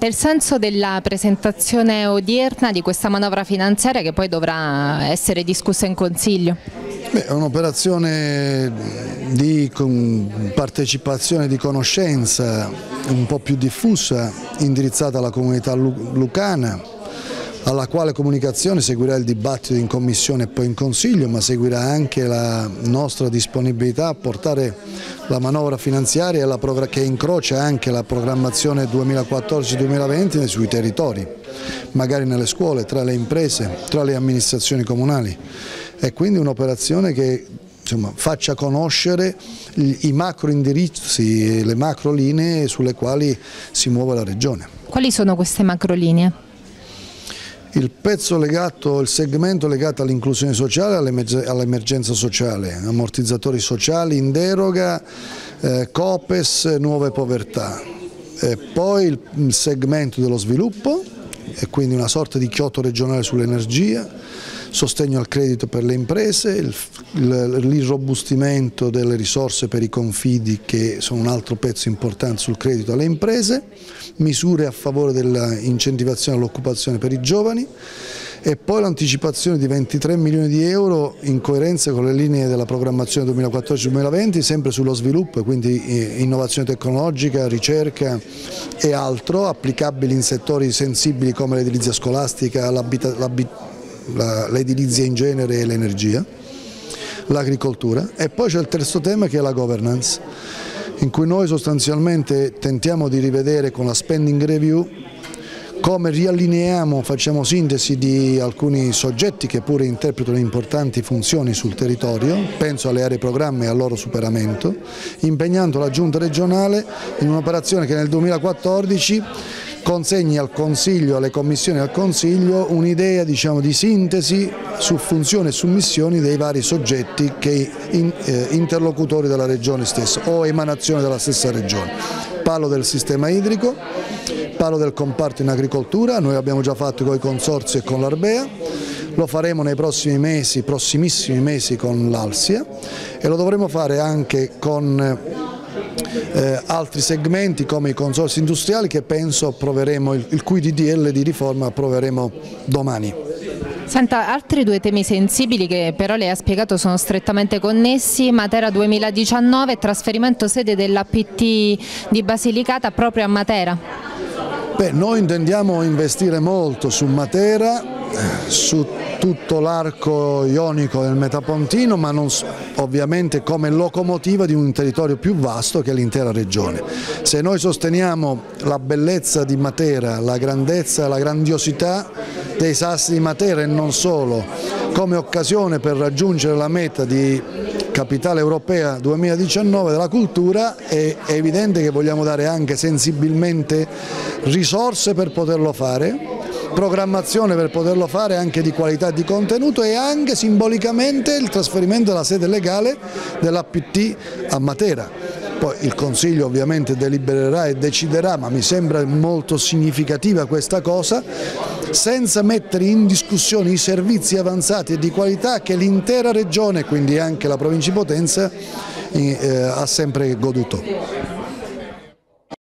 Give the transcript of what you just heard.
Il senso della presentazione odierna di questa manovra finanziaria che poi dovrà essere discussa in Consiglio? Beh, è un'operazione di partecipazione, di conoscenza un po' più diffusa, indirizzata alla comunità lucana, alla quale comunicazione seguirà il dibattito in Commissione e poi in Consiglio, ma seguirà anche la nostra disponibilità a portare la manovra finanziaria che incrocia anche la programmazione 2014-2020 sui territori, magari nelle scuole, tra le imprese, tra le amministrazioni comunali. È quindi un'operazione che faccia conoscere i macro indirizzi, le macro linee sulle quali si muove la Regione. Quali sono queste macro linee? Il pezzo legato, il segmento legato all'inclusione sociale, all'emergenza sociale, ammortizzatori sociali in deroga, COPES, nuove povertà. E poi il segmento dello sviluppo, e quindi una sorta di Kyoto regionale sull'energia, sostegno al credito per le imprese, l'irrobustimento delle risorse per i confidi che sono un altro pezzo importante sul credito alle imprese, misure a favore dell'incentivazione all'occupazione per i giovani e poi l'anticipazione di 23 milioni di euro in coerenza con le linee della programmazione 2014-2020 sempre sullo sviluppo, quindi innovazione tecnologica, ricerca e altro, applicabili in settori sensibili come l'edilizia scolastica, l'edilizia in genere e l'energia, l'agricoltura. E poi c'è il terzo tema che è la governance, in cui noi sostanzialmente tentiamo di rivedere con la spending review come riallineiamo, facciamo sintesi di alcuni soggetti che pure interpretano importanti funzioni sul territorio, penso alle aree programma e al loro superamento, impegnando la Giunta regionale in un'operazione che nel 2014 consegni al Consiglio, alle Commissioni e al Consiglio un'idea di sintesi su funzioni e su missioni dei vari soggetti che interlocutori della Regione stessa o emanazione della stessa Regione. Parlo del sistema idrico, parlo del comparto in agricoltura, noi abbiamo già fatto con i consorzi e con l'Arbea, lo faremo nei prossimi mesi, prossimissimi mesi con l'Alsia e lo dovremo fare anche con altri segmenti come i consorzi industriali che penso approveremo, il cui DDL di riforma approveremo domani. Senta, altri due temi sensibili che però lei ha spiegato sono strettamente connessi, Matera 2019 e trasferimento sede dell'APT di Basilicata proprio a Matera. Beh, noi intendiamo investire molto su Matera, su tutto l'arco ionico del Metapontino, ma non ovviamente come locomotiva di un territorio più vasto che è l'intera Regione. Se noi sosteniamo la bellezza di Matera, la grandezza, la grandiosità dei sassi di Matera e non solo, come occasione per raggiungere la meta di Capitale Europea 2019 della cultura, è evidente che vogliamo dare anche sensibilmente risorse per poterlo fare, programmazione per poterlo fare anche di qualità di contenuto e anche simbolicamente il trasferimento della sede legale dell'APT a Matera. Poi il Consiglio ovviamente delibererà e deciderà, ma mi sembra molto significativa questa cosa, senza mettere in discussione i servizi avanzati e di qualità che l'intera Regione, quindi anche la provincia di Potenza, ha sempre goduto.